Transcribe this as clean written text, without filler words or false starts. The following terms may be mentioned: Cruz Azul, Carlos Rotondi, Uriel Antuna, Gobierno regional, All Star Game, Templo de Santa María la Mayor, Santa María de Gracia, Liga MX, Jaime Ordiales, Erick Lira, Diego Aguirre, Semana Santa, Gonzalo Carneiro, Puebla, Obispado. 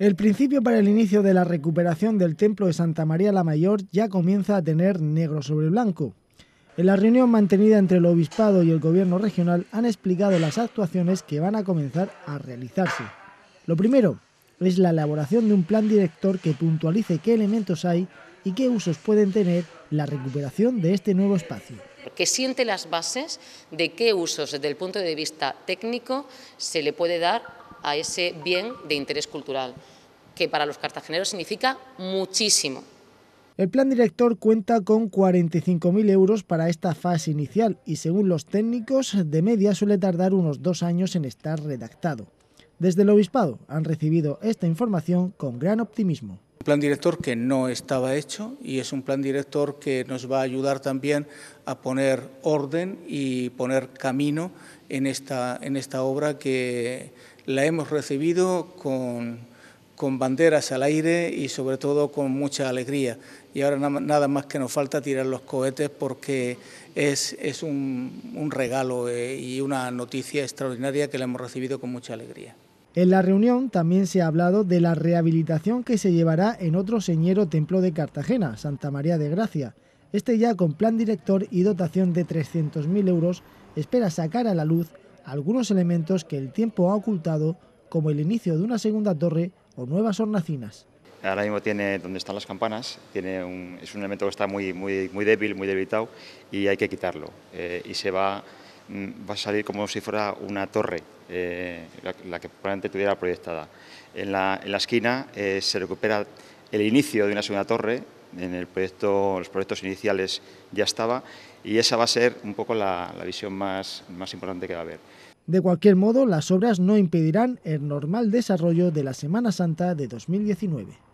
El principio para el inicio de la recuperación del Templo de Santa María la Mayor ya comienza a tener negro sobre blanco. En la reunión mantenida entre el Obispado y el Gobierno regional han explicado las actuaciones que van a comenzar a realizarse. Lo primero es la elaboración de un plan director que puntualice qué elementos hay y qué usos pueden tener la recuperación de este nuevo espacio. Que siente las bases de qué usos desde el punto de vista técnico se le puede dar a ese bien de interés cultural, que para los cartageneros significa muchísimo. El plan director cuenta con 45.000 euros para esta fase inicial y, según los técnicos, de media suele tardar unos 2 años en estar redactado. Desde el Obispado han recibido esta información con gran optimismo. Un plan director que no estaba hecho y es un plan director que nos va a ayudar también a poner orden y poner camino en esta obra que la hemos recibido con banderas al aire y sobre todo con mucha alegría. Y ahora nada más que nos falta tirar los cohetes porque es un regalo y una noticia extraordinaria que la hemos recibido con mucha alegría. En la reunión también se ha hablado de la rehabilitación que se llevará en otro señero templo de Cartagena, Santa María de Gracia. Este, ya con plan director y dotación de 300.000 euros, espera sacar a la luz algunos elementos que el tiempo ha ocultado, como el inicio de una segunda torre o nuevas hornacinas. Ahora mismo tiene, donde están las campanas, es un elemento que está muy débil, muy debilitado, y hay que quitarlo. Y va a salir como si fuera una torre, la que probablemente tuviera proyectada. En la esquina se recupera el inicio de una segunda torre. En los proyectos iniciales ya estaba, y esa va a ser un poco la visión más importante que va a haber. De cualquier modo, las obras no impedirán el normal desarrollo de la Semana Santa de 2019.